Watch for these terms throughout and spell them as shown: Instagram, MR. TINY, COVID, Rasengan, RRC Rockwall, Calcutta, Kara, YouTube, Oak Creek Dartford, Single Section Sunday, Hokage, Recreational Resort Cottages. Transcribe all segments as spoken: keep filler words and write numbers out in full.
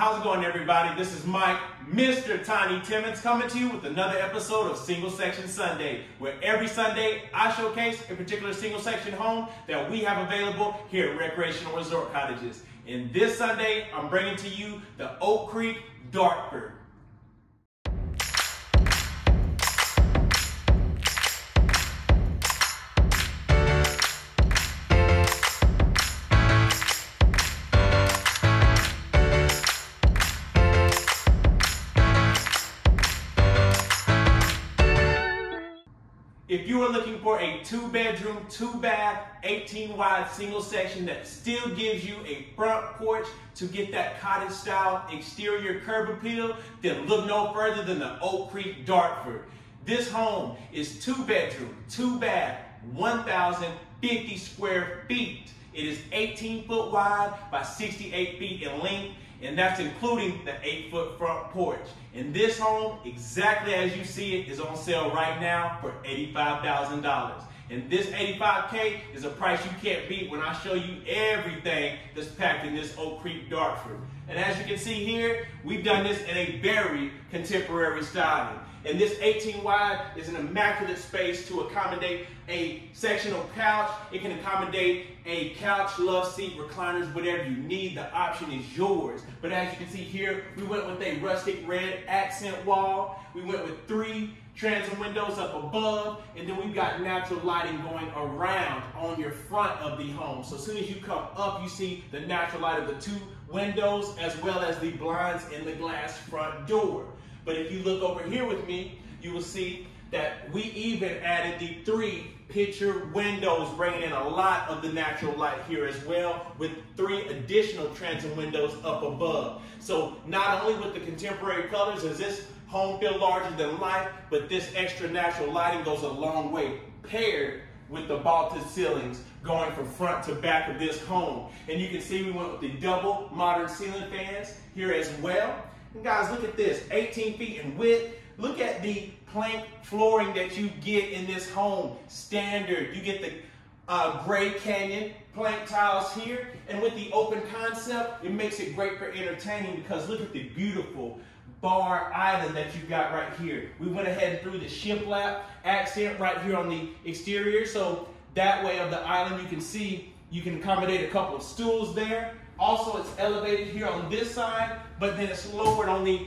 How's it going, everybody? This is Mike, Mister Tiny Timmons, coming to you with another episode of Single Section Sunday, where every Sunday I showcase a particular single section home that we have available here at Recreational Resort Cottages. And this Sunday, I'm bringing to you the Oak Creek Dartford. If you are looking for a two-bedroom, two-bath, eighteen-wide single section that still gives you a front porch to get that cottage-style exterior curb appeal, then look no further than the Oak Creek Dartford. This home is two-bedroom, two-bath, one thousand fifty square feet. It is eighteen foot wide by sixty-eight feet in length, and that's including the eight foot front porch. And this home, exactly as you see it, is on sale right now for eighty-five thousand dollars. And this eighty-five K is a price you can't beat when I show you everything that's packed in this Oak Creek Dartford. And as you can see here, we've done this in a very contemporary styling. And this eighteen wide is an immaculate space to accommodate a sectional couch. It can accommodate a couch, love seat, recliners, whatever you need. The option is yours. But as you can see here, we went with a rustic red accent wall. We went with three transom windows up above, and then we've got natural lighting going around on your front of the home. So as soon as you come up, you see the natural light of the two windows as well as the blinds in the glass front door. But if you look over here with me, you will see that we even added the three picture windows, bringing in a lot of the natural light here as well, with three additional transom windows up above. So not only with the contemporary colors does this home feel larger than life, but this extra natural lighting goes a long way, paired with the vaulted ceilings going from front to back of this home. And you can see we went with the double modern ceiling fans here as well. And guys, look at this, eighteen feet in width. Look at the plank flooring that you get in this home, standard. You get the uh, Gray Canyon plank tiles here, and with the open concept, it makes it great for entertaining because look at the beautiful bar island that you've got right here. We went ahead and threw the shiplap accent right here on the exterior, so that way of the island you can see, you can accommodate a couple of stools there. Also, it's elevated here on this side, but then it's lowered on the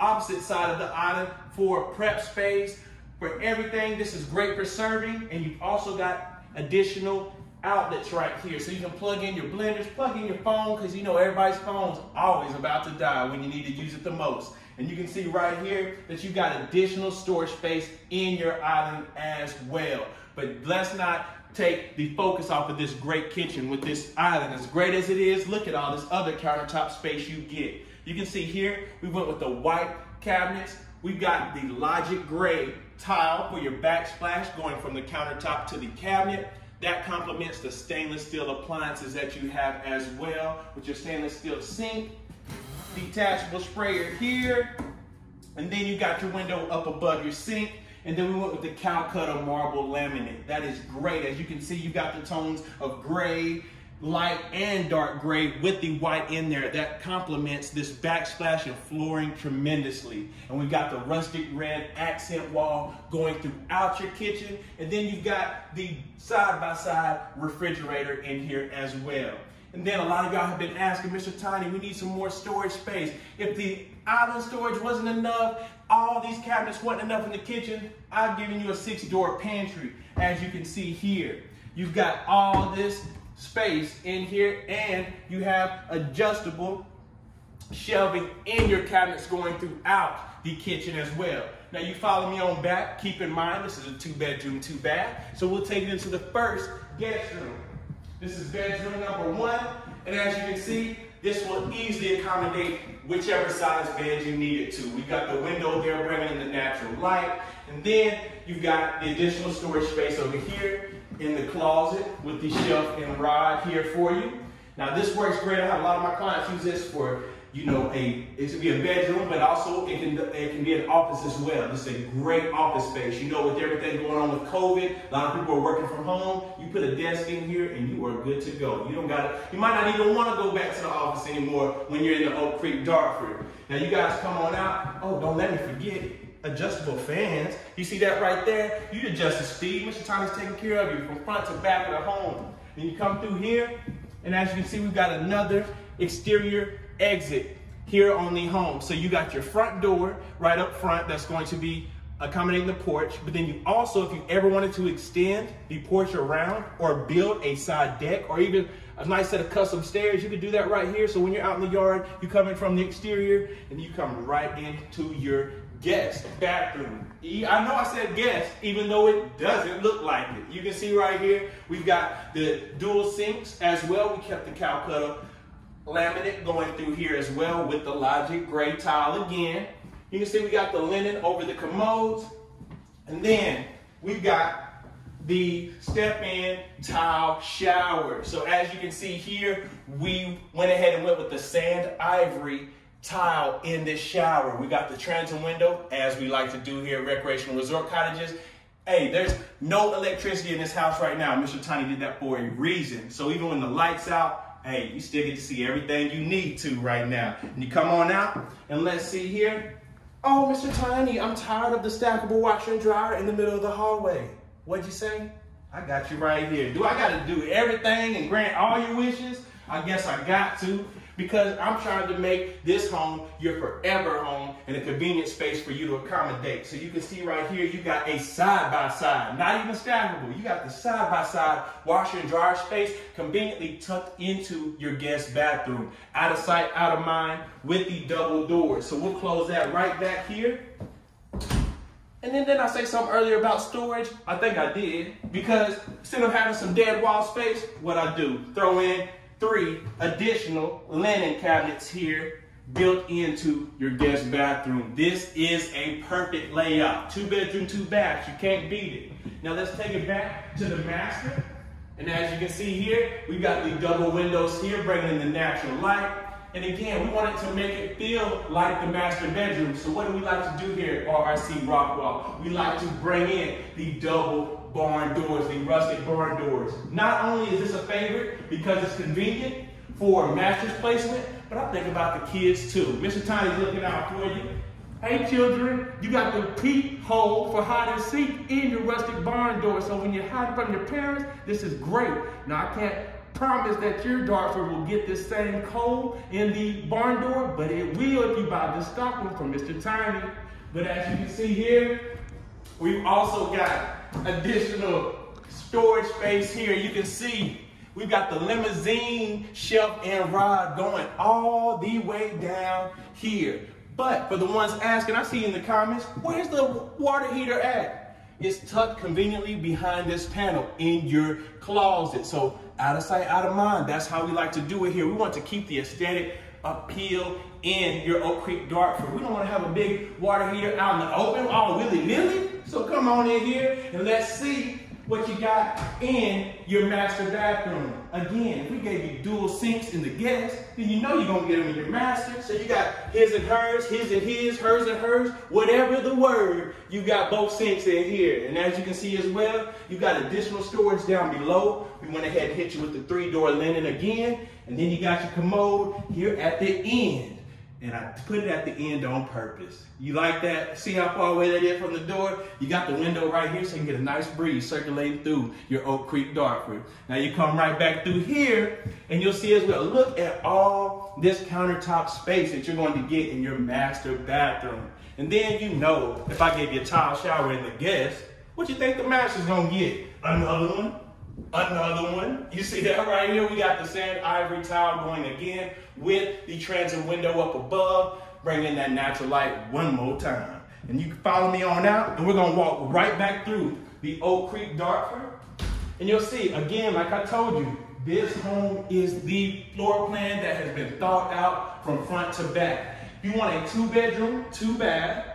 opposite side of the island for prep space, for everything. This is great for serving, and you've also got additional outlets right here. So you can plug in your blenders, plug in your phone, because you know everybody's phone's always about to die when you need to use it the most. And you can see right here that you've got additional storage space in your island as well. But let's not take the focus off of this great kitchen with this island. As great as it is, look at all this other countertop space you get. You can see here, we went with the white cabinets. We've got the Logic Gray tile for your backsplash going from the countertop to the cabinet. That complements the stainless steel appliances that you have as well, with your stainless steel sink, detachable sprayer here, and then you got your window up above your sink. And then we went with the Calcutta marble laminate. That is great. As you can see, you've got the tones of gray, light, and dark gray with the white in there. That complements this backsplash and flooring tremendously. And we've got the rustic red accent wall going throughout your kitchen. And then you've got the side-by-side refrigerator in here as well. And then a lot of y'all have been asking, Mister Tiny, we need some more storage space. If the island storage wasn't enough, all these cabinets weren't enough in the kitchen, I've given you a six-door pantry, as you can see here. You've got all this space in here, and you have adjustable shelving in your cabinets going throughout the kitchen as well. Now, you follow me on back. Keep in mind, this is a two-bedroom, two-bath, so we'll take it into the first guest room. This is bedroom number one, and as you can see, this will easily accommodate whichever size bed you need it to. We've got the window there bringing in the natural light, and then you've got the additional storage space over here in the closet with the shelf and rod here for you. Now, this works great. I have a lot of my clients use this for you know, a, it should be a bedroom, but also it can, it can be an office as well. It's a great office space. You know, with everything going on with COVID, a lot of people are working from home. You put a desk in here and you are good to go. You don't gotta, you might not even wanna go back to the office anymore when you're in the Oak Creek Dartford. Now you guys come on out. Oh, don't let me forget, adjustable fans. You see that right there? You adjust the speed. Mister Tiny's taking care of you from front to back of the home. Then you come through here, and as you can see, we've got another exterior exit here on the home. So you got your front door right up front that's going to be accommodating the porch, but then you also, if you ever wanted to extend the porch around or build a side deck or even a nice set of custom stairs, you could do that right here. So when you're out in the yard, you come in from the exterior and you come right into your guest bathroom. I know I said guest, even though it doesn't look like it. You can see right here, we've got the dual sinks as well. We kept the Calcutta laminate going through here as well with the Logic gray tile again. You can see we got the linen over the commodes. And then we've got the step-in tile shower. So as you can see here, we went ahead and went with the sand ivory tile in this shower. We got the transom window, as we like to do here at Recreational Resort Cottages. Hey, there's no electricity in this house right now. Mister Tiny did that for a reason. So even when the light's out, hey, you still get to see everything you need to right now. And you come on out and let's see here. Oh, Mister Tiny, I'm tired of the stackable washer and dryer in the middle of the hallway. What'd you say? I got you right here. Do I gotta do everything and grant all your wishes? I guess I got to, because I'm trying to make this home your forever home and a convenient space for you to accommodate. So you can see right here, you got a side-by-side, not even stackable. You got the side-by-side washer and dryer space conveniently tucked into your guest bathroom. Out of sight, out of mind, with the double doors. So we'll close that right back here. And then did I say something earlier about storage? I think I did, because instead of having some dead wall space, what I do, throw in three additional linen cabinets here built into your guest bathroom. This is a perfect layout. Two bedroom, two baths, you can't beat it. Now let's take it back to the master. And as you can see here, we've got the double windows here, bringing in the natural light. And again, we wanted to make it feel like the master bedroom. So what do we like to do here at R R C Rockwall? We like to bring in the double barn doors, the rustic barn doors. Not only is this a favorite because it's convenient for mattress placement, but I think about the kids too. Mister Tiny's looking out for you. Hey children, you got the peep hole for hide and seek in your rustic barn door. So when you're hiding from your parents, this is great. Now I can't promise that your Dartford will get this same cold in the barn door, but it will if you buy this stock one from Mister Tiny. But as you can see here, we've also got additional storage space here. You can see we've got the limousine shelf and rod going all the way down here. But for the ones asking, I see in the comments, where's the water heater at? It's tucked conveniently behind this panel in your closet. So out of sight, out of mind. That's how we like to do it here. We want to keep the aesthetic appeal in your Oak Creek Dartford. We don't want to have a big water heater out in the open, all willy-nilly. So come on in here and let's see what you got in your master bathroom. Again, if we gave you dual sinks in the guest, then you know you're gonna get them in your master. So you got his and hers, his and his, hers and hers, whatever the word, you got both sinks in here. And as you can see as well, you got additional storage down below. We went ahead and hit you with the three-door linen again, and then you got your commode here at the end. And I put it at the end on purpose. You like that? See how far away that is from the door? You got the window right here so you can get a nice breeze circulating through your Oak Creek Dartford. Now you come right back through here and you'll see as well, look at all this countertop space that you're going to get in your master bathroom. And then you know, if I give you a tile shower in the guest, what you think the master's gonna get? Another one? Another one. You see that right here? We got the sand ivory tile going again with the transom window up above, bringing that natural light one more time. And you can follow me on out, and we're gonna walk right back through the Oak Creek Dartford. And you'll see, again, like I told you, this home is the floor plan that has been thought out from front to back. You want a two bedroom, two bath,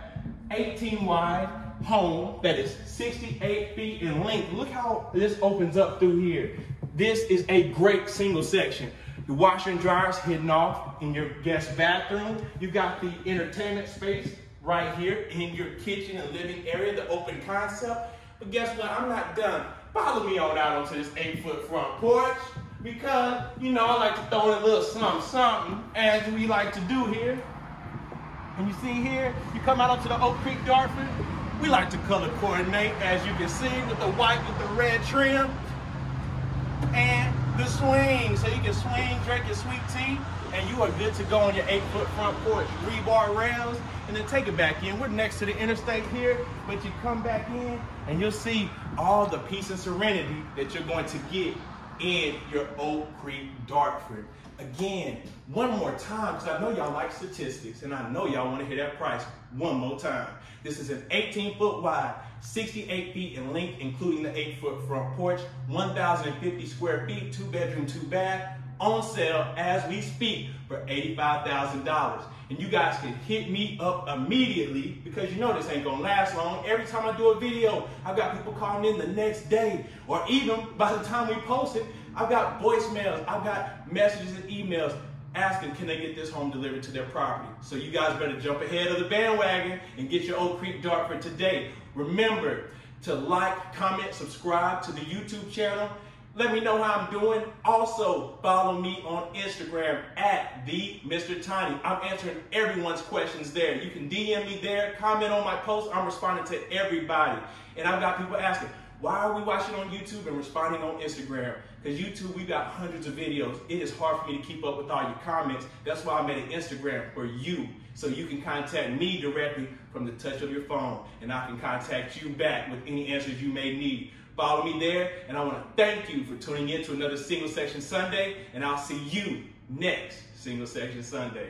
eighteen wide home that is sixty-eight feet in length. Look how this opens up through here. This is a great single section. The washer and dryers hidden off in your guest bathroom. You've got the entertainment space right here in your kitchen and living area, the open concept. But guess what? I'm not done. Follow me on out onto this eight foot front porch because, you know, I like to throw in a little something, something as we like to do here. And you see here, you come out onto the Oak Creek Dartford. We like to color coordinate, as you can see, with the white, with the red trim, and the swing. So you can swing, drink your sweet tea, and you are good to go on your eight foot front porch. Rebar rails, and then take it back in. We're next to the interstate here, but you come back in, and you'll see all the peace and serenity that you're going to get in your Oak Creek Dartford. Again, one more time, because I know y'all like statistics, and I know y'all want to hear that price one more time. This is an eighteen foot wide, sixty-eight feet in length, including the eight foot front porch, one thousand fifty square feet, two bedroom, two bath, on sale as we speak for eighty-five thousand dollars. And you guys can hit me up immediately because you know this ain't gonna last long. Every time I do a video, I've got people calling in the next day, or even by the time we post it, I've got voicemails, I've got messages and emails asking, can they get this home delivered to their property? So you guys better jump ahead of the bandwagon and get your Oak Creek Dartford today. Remember to like, comment, subscribe to the YouTube channel. Let me know how I'm doing. Also, follow me on Instagram at the Mister Tiny. I'm answering everyone's questions there. You can D M me there, comment on my post. I'm responding to everybody. And I've got people asking, why are we watching on YouTube and responding on Instagram? Because YouTube, we've got hundreds of videos. It is hard for me to keep up with all your comments. That's why I made an Instagram for you. So you can contact me directly from the touch of your phone, and I can contact you back with any answers you may need. Follow me there, and I want to thank you for tuning in to another Single Section Sunday, and I'll see you next Single Section Sunday.